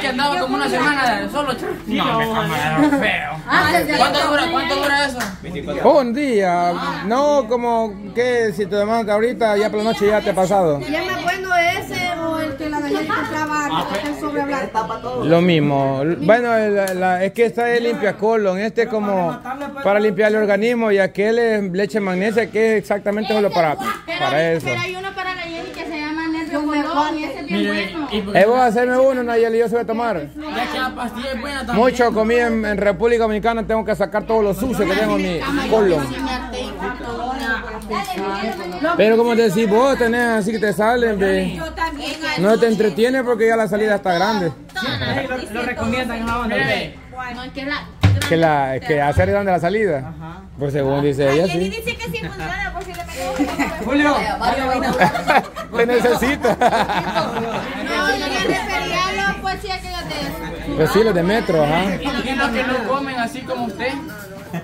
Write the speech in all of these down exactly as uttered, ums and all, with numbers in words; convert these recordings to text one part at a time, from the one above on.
que andaba como una semana solo. No, me camararon feo. ¿Cuánto dura? ¿Cuánto dura eso? Un día. No, como que si te demandas ahorita, ya por la noche ya te ha pasado. Ya me acuerdo ese o el que la Nayeli compraba sobre hablar. Lo mismo. Bueno, la, la, es que esta es limpia colon. Este es como para limpiar el organismo y aquel es leche magnesia, que es exactamente solo para, para eso. Pero hay uno para Nayeli que se llama Colón y ese es bien bueno. Eh, voy a hacerme uno, Nayeli, yo se voy a tomar. Mucho comí en, en República Dominicana, tengo que sacar todos los sucios que tengo en mi colon. Pero como te decís vos, tenés así que te salen, ve. No te entretiene porque ya la salida está grande. Lo recomiendan, que la que hacer grande la salida. Por según dice ella, sí. Dice que sí funciona, posiblemente. Julio, te necesito. No, yo refería a los poesías que yo te... Pues sí, los de metro, ajá. ¿Y los que no comen así como usted?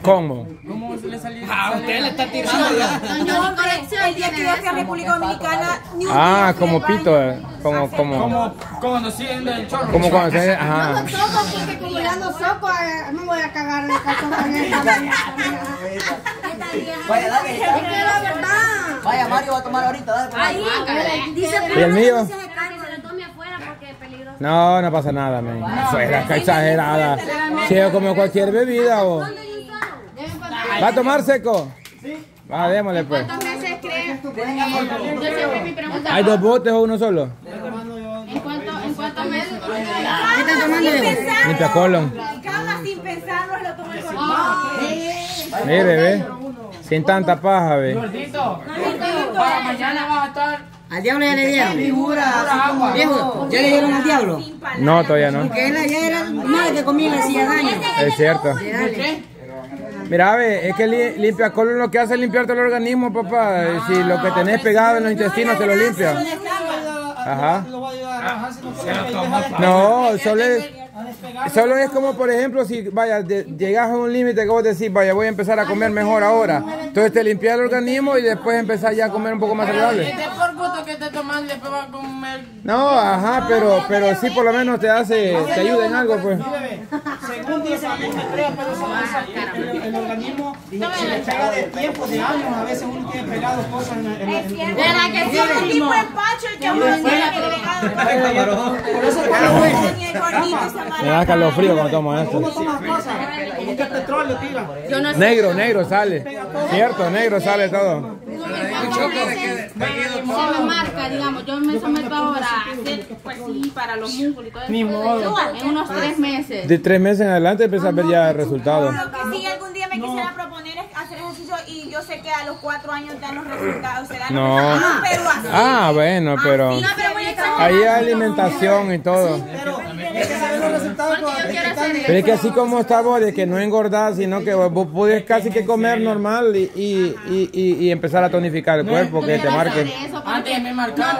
¿Cómo? ¿Cómo se le salió? Ah, usted le está tirando. No, no, el día que iba a República Dominicana. Ah, como pito, como, como. Como cuando siguen el chorro. Como cuando se. Ajá. No sopa, porque como mirando sopa, me voy a cagar en el calzón con esta. Vaya, dale. Es que la verdad. Vaya, Mario va a tomar ahorita. Ahí, dice. ¿Y el mío? No, no pasa nada, men. Eso es exagerada. Si yo como cualquier bebida o. ¿Va a tomar seco? Sí. Va, démosle pues. ¿Cuántos meses crees? Yo siempre mi pregunta. ¿Hay dos botes o uno solo? ¿En cuántos en cuánto meses? ¿Qué están tomando? Limpia colon. Cama sin pensarlo, lo tomó el colon. Mire, ve. Sin tanta paja, ve. Gordito. Para mañana vas a estar... Al diablo ya le dieron. Viejo, ¿ya le dieron al diablo? No, todavía no. Porque ya era madre que comía y le hacía daño. Es cierto. Mira, ve, es que li, limpia colon lo que hace es limpiarte el organismo, papá. Si lo que tenés pegado en los intestinos te lo limpia. Ajá. No, solo es, solo es como, por ejemplo, si vaya, de, llegas a un límite que vos decís, vaya, voy a empezar a comer mejor ahora. Entonces te limpias el organismo y después empezás ya a comer un poco más saludable. No, ajá, pero, pero sí por lo menos te hace, te ayuda en algo, pues. Según dice, a mí me creo, pero se dice, el organismo se le pega de tiempo, de años, a veces uno tiene pegado cosas en el organismo. ¿Verdad que sí? El tipo empacho el que uno tiene pegado. Por eso es que me da calofrío cuando tomo esto. ¿Cómo tomas cosas? ¿Qué petróleo tira? Negro, negro sale. Cierto, negro sale todo. Se me marca, digamos, yo me someto ahora a hacer, pues sí, para los músculos y todo eso. Ni modo. En unos tres meses. De tres meses en adelante empezás a ver ya resultados. Lo que sí algún día me quisiera proponer es hacer ejercicio y yo sé que a los cuatro años dan los resultados. No. Ah, bueno, pero ahí hay alimentación y todo. Pero es que así como está vos, de que no engordás, sino que vos podés casi que comer normal y, y, y, y empezar a tonificar el cuerpo, que te marque. Antes me marcaba.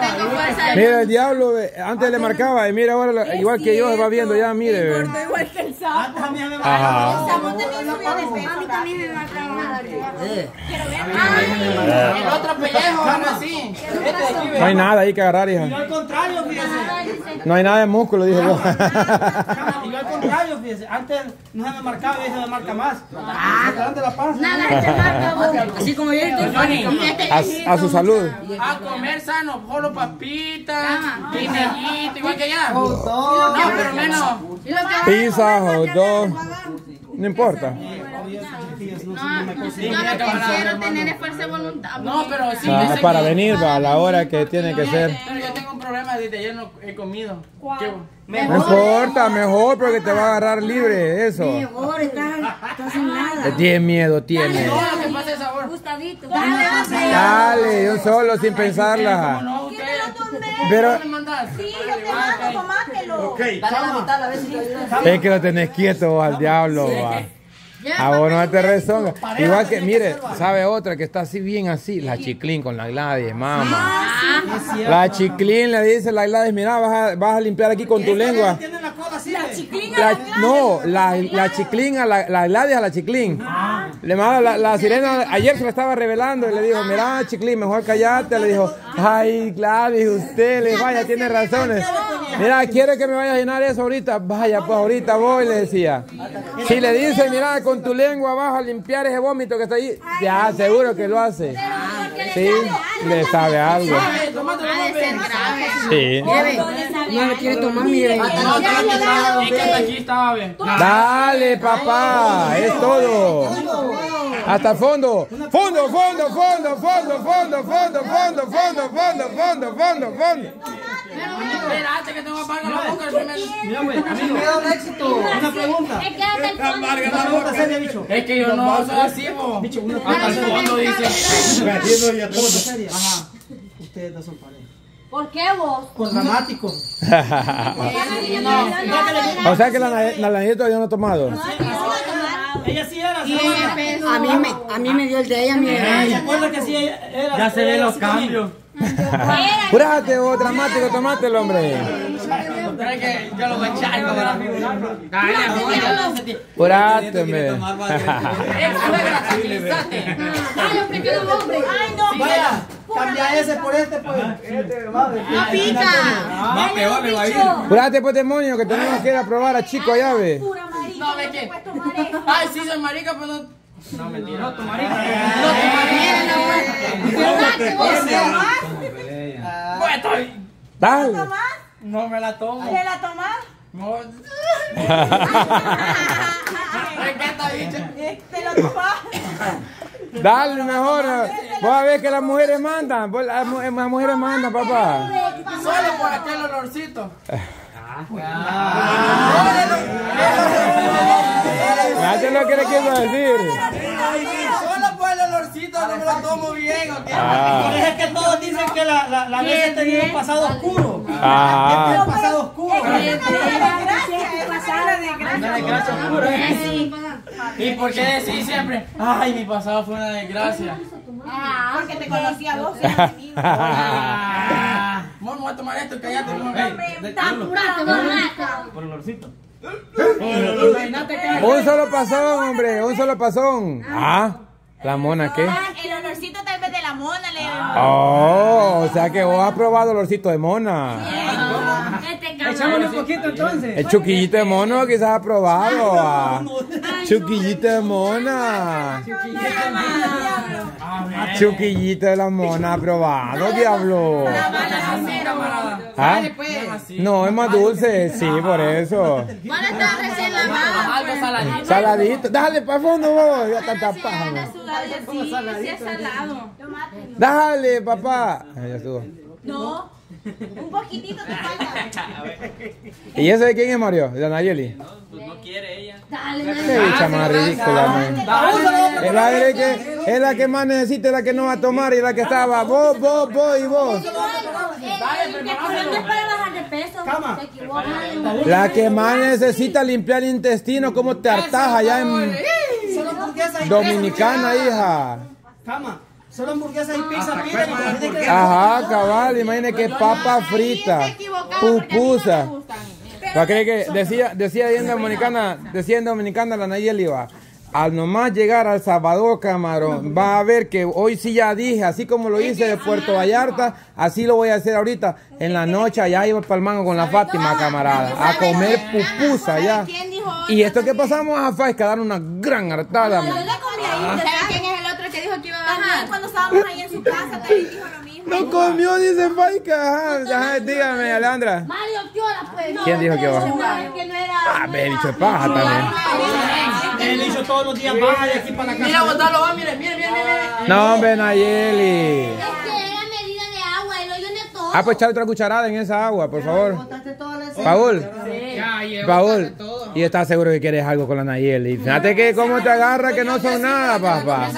Mira, el diablo, antes le marcaba, y mira ahora, igual que yo, va viendo ya, mire. Igual que el sapo. A mí también me marcaba. El otro pellejo, así. No hay nada ahí que agarrar, hija. No, al contrario, fíjese. No hay nada de músculo, dije yo. Y yo al contrario, fíjese, antes no se me marcaba y se me marca más. Ah, de la panza. Nada se marca, así como yo estoy. A su salud. A comer sano, solo papitas, pinellito, igual que allá. No, pero menos. Pizza, hot dog, no importa. No, no, yo quiero tener esfuerzo de voluntad. No, pero sí, ah, para venir va a la hora que tiene que ser. Pero yo tengo un problema desde ayer no he comido. No importa, mejor porque te va a agarrar libre eso. Mejor, estás sin nada. Tiene miedo, tiene. Dale, yo solo sin pensarla. Pero sí, yo te mando, tomátelo. Okay, es que lo tenés quieto vos, al diablo. Va. A vos no te rezonga. Igual que, mire, sabe otra que está así bien así, la Chiclín con la Gladis, mamá. La Chiclín le dice la Gladis, mira, vas a, vas a limpiar aquí con tu lengua. La, no, la, la Chiclín a la, la Gladis a la Chiclín. Le manda la, la sirena, ayer se la estaba revelando y le dijo, mira, Chiclín, mejor callate. Le dijo, ay, Gladys, usted, le vaya, tiene razones. Mira, ¿quiere que me vaya a llenar eso ahorita? Vaya, pues ahorita voy, le decía. Si le dice, mira, con tu lengua vas a limpiar ese vómito que está ahí, ya, seguro que lo hace. Sí, le sabe algo. Sí. No le quiere tomar, mire. Dale, papá, es todo. Hasta el fondo. Fondo, fondo, fondo, fondo, fondo, fondo, fondo, fondo, fondo, fondo, fondo, fondo. Espérate que tengo amarga la boca. Mira, güey, a mí me da un éxito. Una pregunta. Es que hasta el fondo. Es que yo no soy así, bo. Bicho, uno hasta el fondo dice. Ajá. Ustedes no son pareja. ¿Por qué vos? Por dramático. O sea que la Nayeli todavía no ha tomado. Ella sí era. A mí me, a mí me dio el de ella, mi hermana. ¿Se acuerda que sí era? Ya se ven los cambios. Júrate vos, dramático, tomate el hombre. Yo lo voy a echar para Júrate, me. Ay, hombre, que los hombres. Ay, no, vaya. Cambia ese por este, pues. Este, madre. ¡No pica! Va peor, me va a ir. Júrate, pues, demonio, que tenemos que ir a probar a Chico a llave. No, ve que. Ay, sí, soy marica, pero no. No, mentira. No, tu marica. No, tu marica. No, tu marica. ¿La tomás? No, me la tomo. ¿Se la tomás? No. ¿Te la tomás? Dale mejor, vos a ver que las mujeres mandan, las mujeres mandan, papá. Solo por aquel olorcito. Fíjate lo que le quiero decir. Solo por el olorcito no me lo tomo bien, ¿ok? Por eso es que todos dicen que la vez tenía un pasado oscuro. Ah. Un pasado oscuro. Una desgracia oscura. ¿Y por qué decís siempre? Ay, mi pasado fue una desgracia. Ah, porque te conocí a vos. Ah, vamos, voy a tomar esto, cállate. Por el olorcito. Un solo pasón, hombre, un solo pasón. Ah, la mona, ¿qué? El olorcito tal vez de la mona. Oh, o sea que vos has probado olorcito de mona. Echámosle un poquito entonces. El chuquillito de mono quizás ha probado. Chuquillito de mona. Chuquillito de la mona ha probado, diablo. ¿Ah? No, es más dulce, sí, por eso. Saladito. Dale para fondo vos. Ya está tapado. Dale, papá. Ya subo. No. Un poquitito te falta. ¿Y eso de quién es, Mario? ¿De Nayeli? No, pues no quiere ella. Dale, Nayeli. Bicha más ridícula. Es la que más necesita, es la que no va a tomar y la que estaba vos, vos, vos y vos. La que más necesita limpiar el intestino, como te hartás allá en Dominicana, hija. Cama. Solo hamburguesas y pizza, pide. Ajá, cabal, imagínate que papa frita, pupusa. ¿Para creer que decía, decía ahí en Dominicana, decía en Dominicana la Nayeli va? Al nomás llegar al Salvador, camarón, va a ver que hoy sí ya dije, así como lo hice de Puerto Vallarta, así lo voy a hacer ahorita. En la noche allá iba para el mango con la Fátima, camarada, a comer pupusa allá. Y esto que pasamos a Faisca, dar una gran hartada. Ajá. Cuando estábamos ahí en su casa, te dijo lo mismo. No comió, dice Faika. Ajá, dígame, Alejandra. Mario, ¿qué hora pues? No, ¿quién dijo que va? No, que no era. Ah, me he dicho paja también. Él hizo todos los días paja de aquí para la casa. Mira, botalo, va, mire, mire, mire, mire. No, hombre, Nayeli. Es que era medida de agua, el hoyo de todo. Ah, pues echar otra cucharada en esa agua, por favor. Botaste toda la Paul. Sí. Paul. Y estás seguro que quieres algo con la Nayeli. Fíjate que cómo te agarra que no son nada, papá.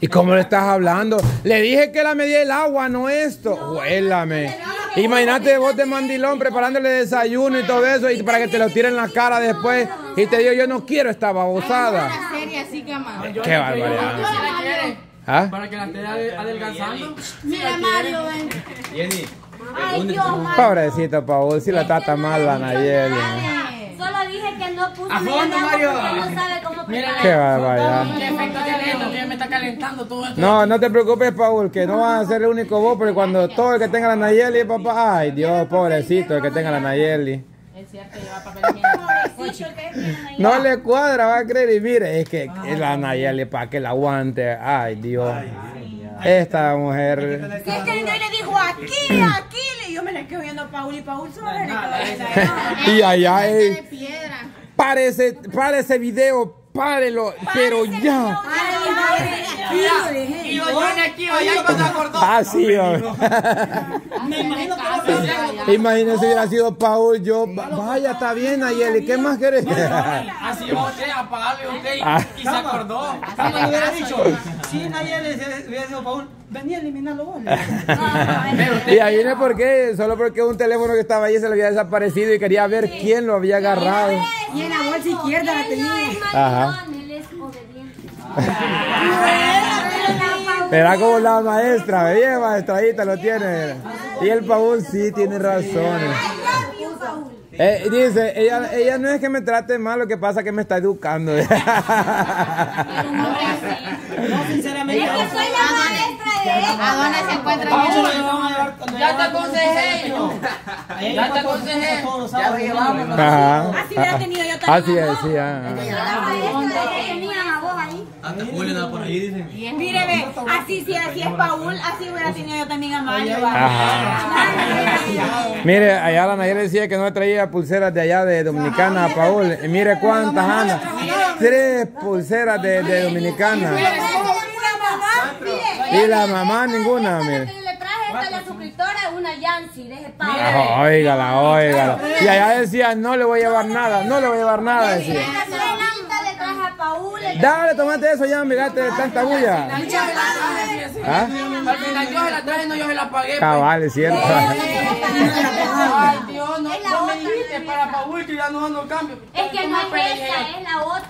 ¿Y cómo le estás hablando? Le dije que la medía el agua, no esto. Huélame. Imagínate vos de mandilón preparándole desayuno y todo eso y para que te lo tiren en la cara después. Y te digo, yo no quiero esta babosada. Qué barbaridad. ¿Ah? Para que la esté adelgazando. Mira, Mario, ven. Pobrecita, Paul, si la tata mal la Nayeli. Solo dije que que no puso a fondo, Mario. No sabe cómo preparar. Qué barbaridad. Qué efecto tiene esto, me está calentando todo esto. No, no te preocupes, Paul, que no vas a ser el único vos, porque cuando todo el que tenga la Nayeli, papá, ay Dios, pobrecito el que tenga la Nayeli. Es cierto, lleva papel no le cuadra, va a creer y mire, es que ay, la Nayeli para que la aguante, ay Dios. Ay, esta mujer. Sí, este niño le dijo aquí, aquí, y yo me la quedo viendo a Paul y Paul solo no, no, no, y allá es. Para ese, para ese video, párelo, pero ya. Y yo aquí, allá cuando acordó. Así, me imagino que imagínense si hubiera sido Paul, yo, vaya, está bien, Nayeli, ¿qué más querés? Así usted, apagarle usted y se acordó. Así le hubiera dicho. Si Nayeli hubiera sido Paul, venía a eliminarlo vos. Y ahí no es por qué, solo porque un teléfono que estaba ahí se le había desaparecido y quería ver quién lo había agarrado. Y en la bolsa izquierda la tenía. Ajá. Verá como la maestra, bien maestradita lo tiene. Y el Paul sí tiene razón. Eh, dice, ella, ella no es que me trate mal, lo que pasa es que me está educando. No, sinceramente. Es que soy la maestra de ella. Madonna se encuentra en el... Ya te aconsejé yo. Ya te aconsejé. Ya lo llevamos. Así hubiera tenido yo también. Así es, sí. Hasta Julio andaba por ahí, dice. Mire, ve, así si así es Paul, así hubiera tenido yo también a Mario. Mire, allá la Nayeli decía que no traía pulseras de allá de Dominicana a Paul. Y mire cuántas andan. Tres pulseras de, de Dominicana. Y la mamá ninguna, mire. La suscriptora es una Yancy, deje para. Óigala, óigala. Y allá decía, no le voy a llevar nada, no le voy a llevar nada, decía. Dale, tomate eso ya, mirate de tanta bulla. Al final yo se la traje, no yo se la pagué. Cabal, es cierto. Ay, Dios, no me dijiste para Paul que ya no ando cambio. Es que no es esa, es la otra.